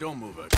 Don't move it.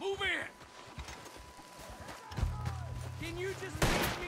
Move in! Can you just make me?